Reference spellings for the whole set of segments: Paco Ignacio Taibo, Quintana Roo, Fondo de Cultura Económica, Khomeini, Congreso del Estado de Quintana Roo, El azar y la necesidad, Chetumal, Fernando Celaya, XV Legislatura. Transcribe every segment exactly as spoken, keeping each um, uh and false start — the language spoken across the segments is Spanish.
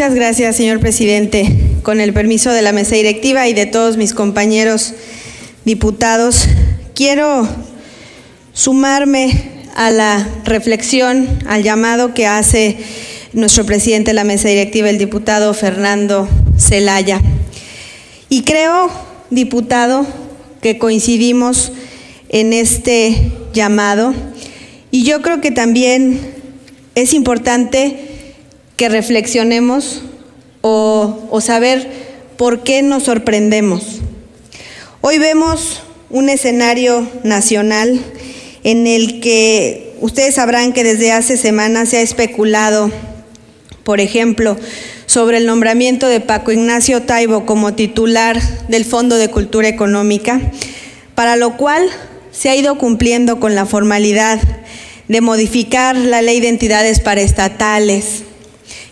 Muchas gracias, señor presidente. Con el permiso de la mesa directiva y de todos mis compañeros diputados, quiero sumarme a la reflexión, al llamado que hace nuestro presidente de la mesa directiva, el diputado Fernando Celaya. Y creo, diputado, que coincidimos en este llamado, y yo creo que también es importante que reflexionemos o, o saber por qué nos sorprendemos. Hoy vemos un escenario nacional en el que ustedes sabrán que desde hace semanas se ha especulado, por ejemplo, sobre el nombramiento de Paco Ignacio Taibo como titular del Fondo de Cultura Económica, para lo cual se ha ido cumpliendo con la formalidad de modificar la ley de entidades paraestatales,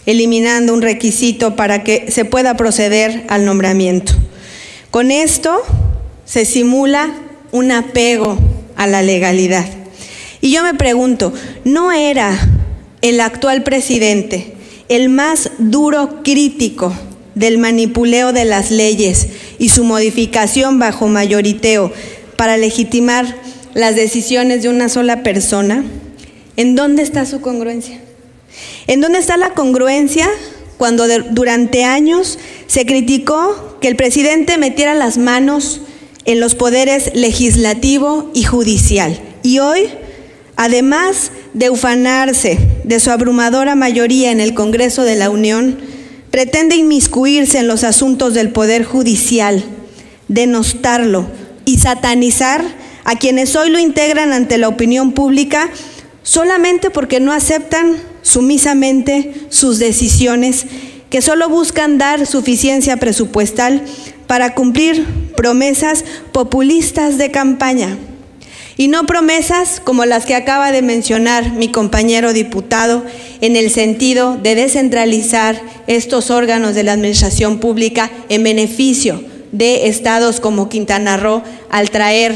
eliminando un requisito para que se pueda proceder al nombramiento. Con esto se simula un apego a la legalidad. Y yo me pregunto, ¿no era el actual presidente el más duro crítico del manipuleo de las leyes y su modificación bajo mayoriteo para legitimar las decisiones de una sola persona? ¿En dónde está su congruencia? ¿En dónde está la congruencia cuando de, durante años se criticó que el presidente metiera las manos en los poderes legislativo y judicial? Y hoy, además de ufanarse de su abrumadora mayoría en el Congreso de la Unión, pretende inmiscuirse en los asuntos del Poder Judicial, denostarlo y satanizar a quienes hoy lo integran ante la opinión pública solamente porque no aceptan sumisamente sus decisiones, que solo buscan dar suficiencia presupuestal para cumplir promesas populistas de campaña. Y no promesas como las que acaba de mencionar mi compañero diputado, en el sentido de descentralizar estos órganos de la administración pública en beneficio de estados como Quintana Roo, al traer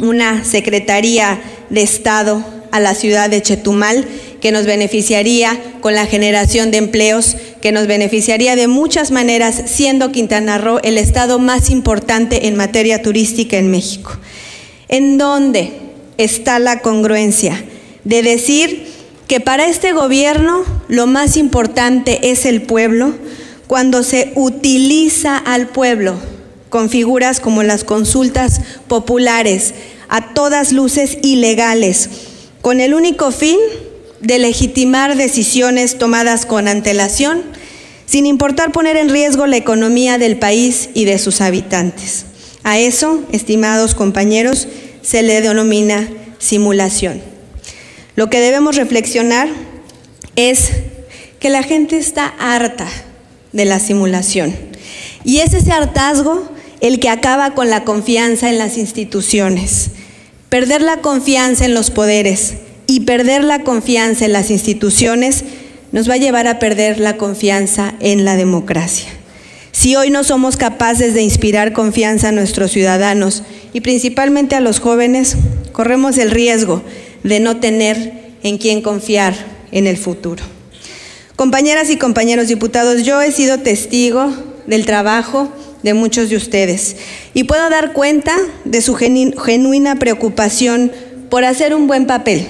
una Secretaría de Estado a la ciudad de Chetumal, que nos beneficiaría con la generación de empleos, que nos beneficiaría de muchas maneras, siendo Quintana Roo el estado más importante en materia turística en México. ¿En dónde está la congruencia de decir que para este gobierno lo más importante es el pueblo, cuando se utiliza al pueblo con figuras como las consultas populares, a todas luces ilegales, con el único fin de legitimar decisiones tomadas con antelación, sin importar poner en riesgo la economía del país y de sus habitantes? A eso, estimados compañeros, se le denomina simulación. Lo que debemos reflexionar es que la gente está harta de la simulación, y es ese hartazgo el que acaba con la confianza en las instituciones. Perder la confianza en los poderes y perder la confianza en las instituciones nos va a llevar a perder la confianza en la democracia. Si hoy no somos capaces de inspirar confianza a nuestros ciudadanos y principalmente a los jóvenes, corremos el riesgo de no tener en quién confiar en el futuro. Compañeras y compañeros diputados, yo he sido testigo del trabajo de muchos de ustedes y puedo dar cuenta de su genuina preocupación por hacer un buen papel,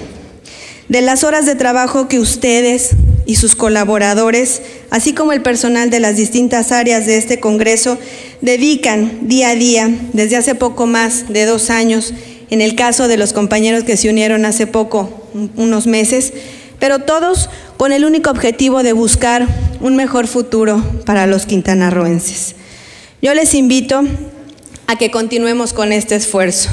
de las horas de trabajo que ustedes y sus colaboradores, así como el personal de las distintas áreas de este Congreso, dedican día a día desde hace poco más de dos años, en el caso de los compañeros que se unieron hace poco, unos meses, pero todos con el único objetivo de buscar un mejor futuro para los quintanarroenses. Yo les invito a que continuemos con este esfuerzo,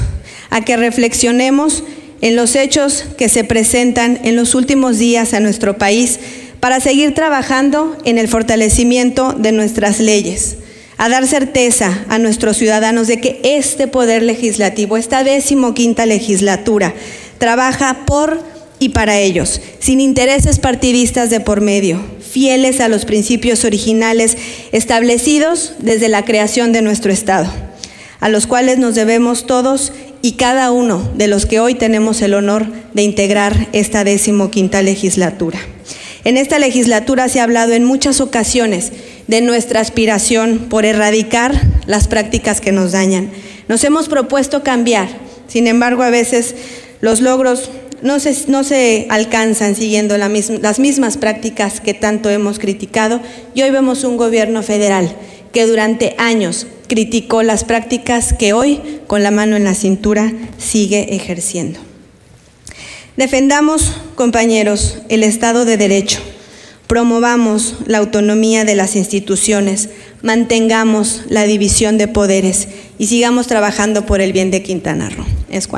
a que reflexionemos en los hechos que se presentan en los últimos días a nuestro país, para seguir trabajando en el fortalecimiento de nuestras leyes, a dar certeza a nuestros ciudadanos de que este Poder Legislativo, esta decimoquinta legislatura, trabaja por y para ellos, sin intereses partidistas de por medio, fieles a los principios originales establecidos desde la creación de nuestro Estado, a los cuales nos debemos todos y cada uno de los que hoy tenemos el honor de integrar esta decimoquinta legislatura. En esta legislatura se ha hablado en muchas ocasiones de nuestra aspiración por erradicar las prácticas que nos dañan. Nos hemos propuesto cambiar, sin embargo, a veces los logros no se, no se alcanzan siguiendo la misma, las mismas prácticas que tanto hemos criticado, y hoy vemos un gobierno federal que durante años criticó las prácticas que hoy, con la mano en la cintura, sigue ejerciendo. Defendamos, compañeros, el Estado de Derecho, promovamos la autonomía de las instituciones, mantengamos la división de poderes y sigamos trabajando por el bien de Quintana Roo. Es